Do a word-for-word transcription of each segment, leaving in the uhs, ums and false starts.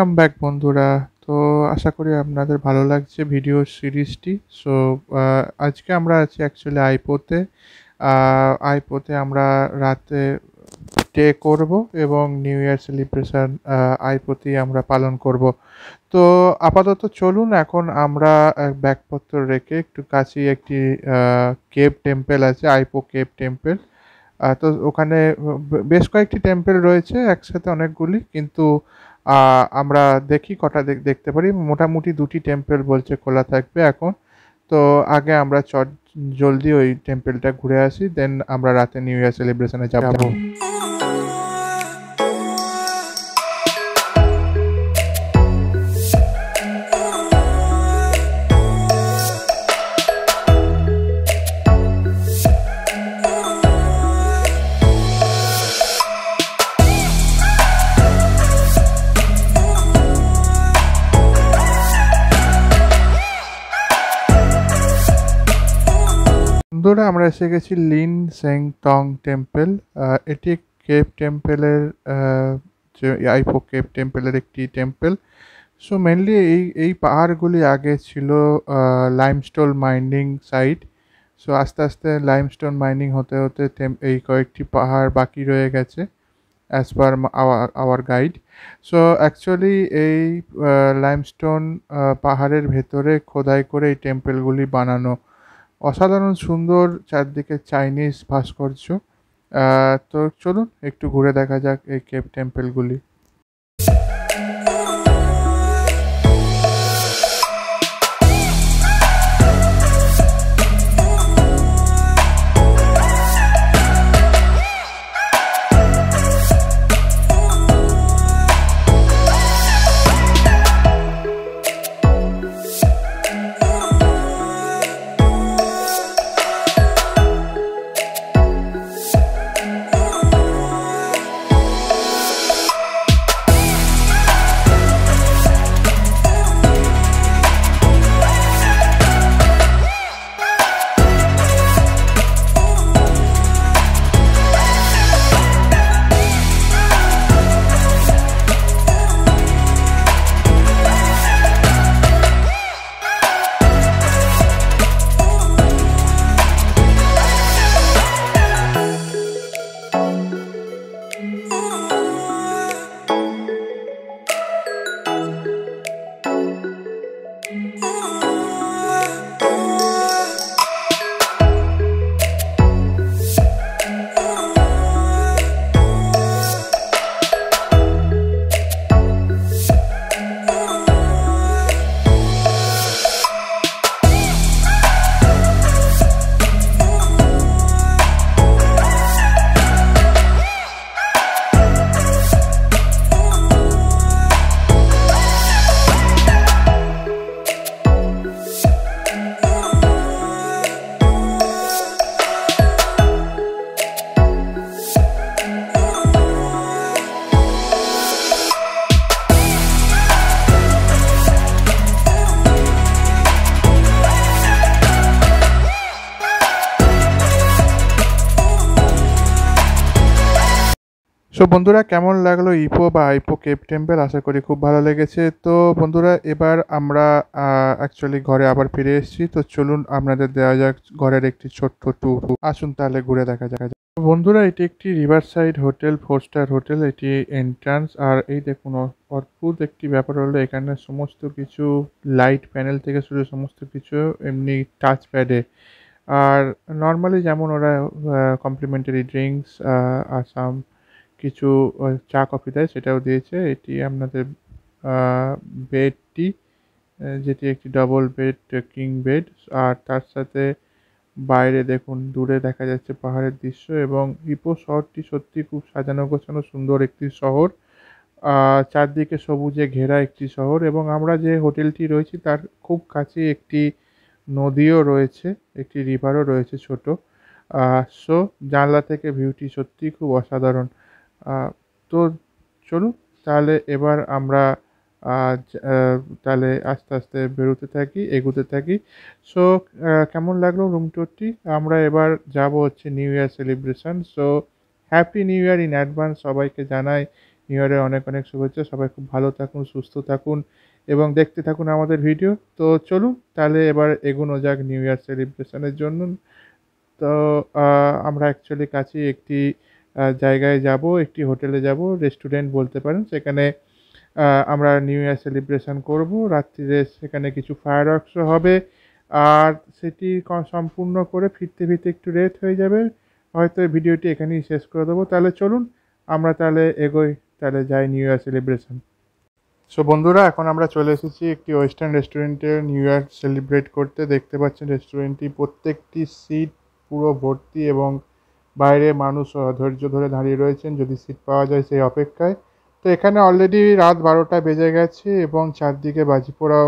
Welcome back বন্ধুরা। তো আশা করি আপনাদের ভালো লাগছে ভিডিও সিরিজটি। সো আজকে আমরা আছি অ্যাকচুয়ালি আইপোতে। আইপোতে আমরা রাতে ডে করব এবং নিউ ইয়ার সেলিব্রেশন আইপোতেই আমরা পালন করব। তো আপাতত চলুন এখন আমরা ব্যাগপত্র রেখে একটু কাছেই একটি কেপ টেম্পেল আছে, আইপো কেপ টেম্পেল। তো ওখানে বেশ কয়েকটি টেম্পেল রয়েছে একসাথে অনেকগুলি, কিন্তু আমরা দেখি কটা দেখতে পারি। মোটামুটি দুটি টেম্পেল বলছে খোলা থাকবে এখন। তো আগে আমরা চট জলদি ওই টেম্পেলটা ঘুরে আসি, দেন আমরা রাতে নিউ ইয়ার সেলিব্রেশনে যাবো। বন্ধুরা আমরা এসে গেছি লিন সেং টং টেম্পেল। এটি কেপ টেম্পেলের যে আইপো কেপ টেম্পেলের একটি টেম্পেল। সো মেনলি এই এই পাহাড়গুলি আগে ছিল লাইমস্টোন মাইনিং সাইট। সো আস্তে আস্তে লাইমস্টোন মাইনিং হতে হতে এই কয়েকটি পাহাড় বাকি রয়ে গেছে as per our our guide. So actually এই লাইমস্টোন পাহাড়ের ভেতরে খোদাই করে এই টেম্পেলগুলি বানানো। অসাধারণ সুন্দর চারদিকে চাইনিজ ভাস্কর্য। তো চলুন একটু ঘুরে দেখা যাক এই কেপ টেম্পেলগুলি। সো বন্ধুরা কেমন লাগলো ইপো বা আইপো কেপ টেম্পেল? আশা করি খুব ভালো লেগেছে। তো বন্ধুরা এবার আমরা অ্যাকচুয়ালি ঘরে আবার ফিরে এসেছি। তো চলুন আপনাদের দেওয়া যাক ঘরের একটি ছোট্ট ট্যুর। আসুন তাহলে ঘুরে দেখা যাক। বন্ধুরা এটি একটি river side hotel, four star hotel. এটি এন্ট্রান্স। আর এই দেখুন অদ্ভুত একটি ব্যাপার হলো এখানে সমস্ত কিছু লাইট প্যানেল থেকে শুরু সমস্ত কিছু এমনি টাচ প্যাডে। আর নর্মালি যেমন ওরা কমপ্লিমেন্টারি ড্রিঙ্কস আসাম কিছু চা কফি দেয় সেটাও দিয়েছে। এটি আপনাদের বেডটি, যেটি একটি ডবল বেড কিং বেড। আর তার সাথে বাইরে দেখুন দূরে দেখা যাচ্ছে পাহাড়ের দৃশ্য। এবং ইপো শহরটি সত্যি খুব সাজানো গোছানো সুন্দর একটি শহর, চারদিকে সবুজে ঘেরা একটি শহর। এবং আমরা যে হোটেলটি রয়েছি তার খুব কাছে একটি নদীও রয়েছে, একটি রিভারও রয়েছে ছোট। সো জানলা থেকে ভিউটি সত্যি খুব অসাধারণ। তো চলুন তাহলে এবার আমরা তাহলে আস্তে আস্তে বেরোতে থাকি, এগোতে থাকি। সো কেমন লাগলো রুম ট্যুরটি? আমরা এবার যাব হচ্ছে new year celebration. So happy new year in advance সবাইকে জানাই নিউ ইয়ারের অনেক অনেক শুভেচ্ছা। সবাই খুব ভালো থাকুন, সুস্থ থাকুন এবং দেখতে থাকুন আমাদের ভিডিও। তো চলুন তাহলে এবার এগোনো যাক নিউ ইয়ার সেলিব্রেশনের জন্য। তো আমরা অ্যাকচুয়ালি কাছেই একটি জায়গায় যাব, একটি হোটেলে যাব, রেস্টুরেন্ট বলতে পারেন। সেখানে আমরা নিউ ইয়ার সেলিব্রেশন করব। রাত্রিরে সেখানে কিছু ফায়ারওয়ার্কসও হবে, আর সেটি সম্পূর্ণ করে ফিরতে ফিরতে একটু লেট হয়ে যাবে, হয়তো ভিডিওটি এখানেই শেষ করে দেবো। তাহলে চলুন আমরা তাহলে এগোই, তাহলে যাই নিউ ইয়ার সেলিব্রেশন। সো বন্ধুরা, এখন আমরা চলে এসেছি একটি ওয়েস্টার্ন রেস্টুরেন্টে নিউ ইয়ার সেলিব্রেট করতে। দেখতে পাচ্ছেন রেস্টুরেন্টটি প্রত্যেকটি সিট পুরো ভর্তি এবং বাইরে মানুষ ধৈর্য ধরে দাঁড়িয়ে রয়েছেন যদি সিট পাওয়া যায় সেই অপেক্ষায়। তো এখানে অলরেডি রাত বারোটা বেজে গেছে এবং চারদিকে বাজি পোড়া,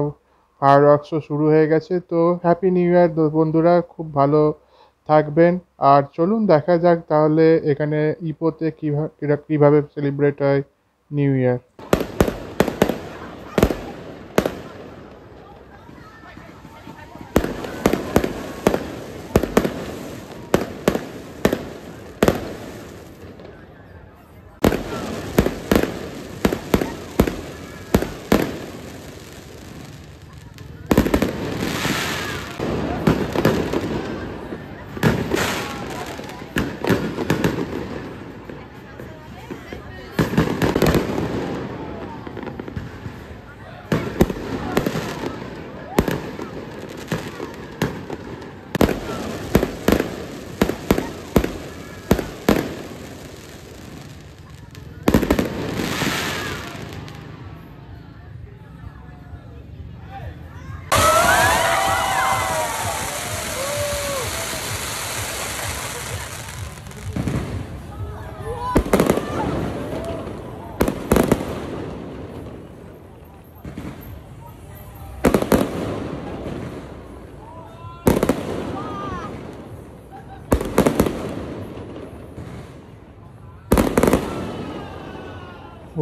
ফায়ারওয়ার্কসও শুরু হয়ে গেছে। তো হ্যাপি নিউ ইয়ার বন্ধুরা, খুব ভালো থাকবেন। আর চলুন দেখা যাক তাহলে এখানে ইপোতে কীভাবে কীভাবে সেলিব্রেট হয় নিউ ইয়ার।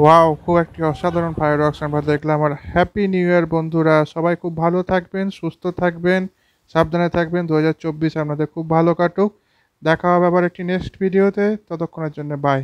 ওয়াও, খুব একটি অসাধারণ ফায়ারওয়ার্কস আমরা দেখলাম। আর হ্যাপি নিউ ইয়ার বন্ধুরা, সবাই খুব ভালো থাকবেন, সুস্থ থাকবেন, সাবধানে থাকবেন। দু হাজার চব্বিশ আপনাদের খুব ভালো কাটুক। দেখা হবে আবার একটি নেক্সট ভিডিওতে। ততক্ষণের জন্য বাই।